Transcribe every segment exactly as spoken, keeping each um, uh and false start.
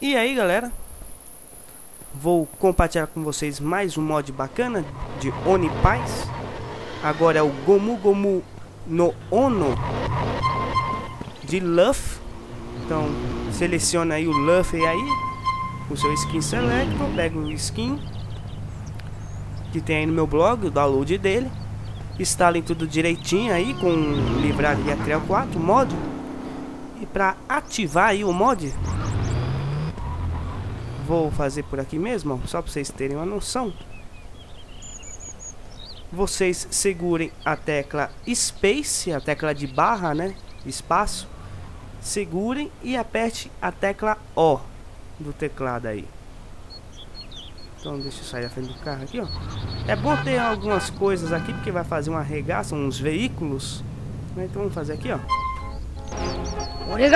E aí galera, vou compartilhar com vocês mais um mod bacana de One Piece. Agora é o Gomu Gomu no Ono de Luffy. Então seleciona aí o Luffy aí, o seu skin selecto, pega um skin que tem aí no meu blog, o download dele, instalem tudo direitinho aí com livraria três ou quatro mod. E para ativar aí o mod, vou fazer por aqui mesmo, ó, só para vocês terem uma noção. Vocês segurem a tecla space, a tecla de barra, né, espaço, segurem e aperte a tecla O do teclado aí. Então deixa eu sair da frente do carro aqui, ó. É bom ter algumas coisas aqui porque vai fazer uma regaça, uns veículos, né? Então vamos fazer aqui, ó. Olha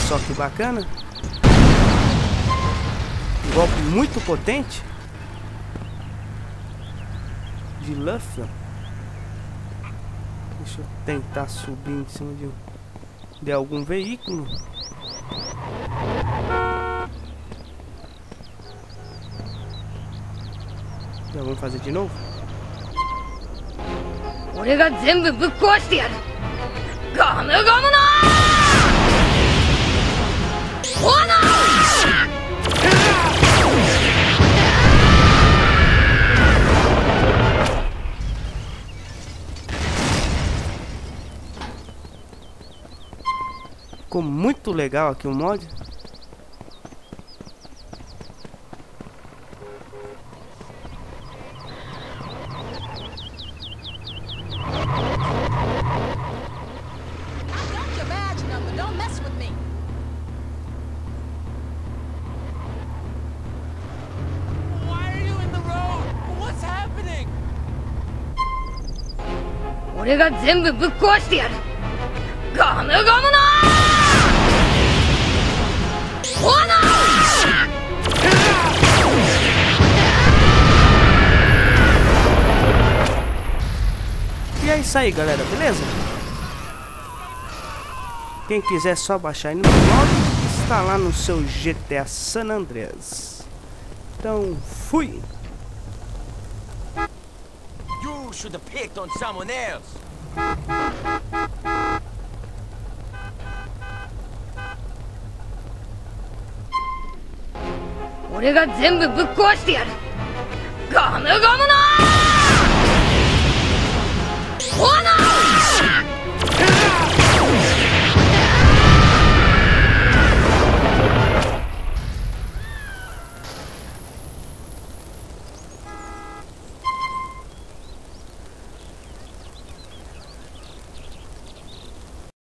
só que bacana, golpe muito potente de Luffy. Deixa eu tentar subir em cima de, de algum veículo. Já vamos fazer de novo. Ficou muito legal aqui o mod. E é isso aí galera, beleza? Quem quiser só baixar aí no blog, está lá no seu G T A San Andreas. Então fui! You should have picked on someone else. Gomu Gomu no Ono!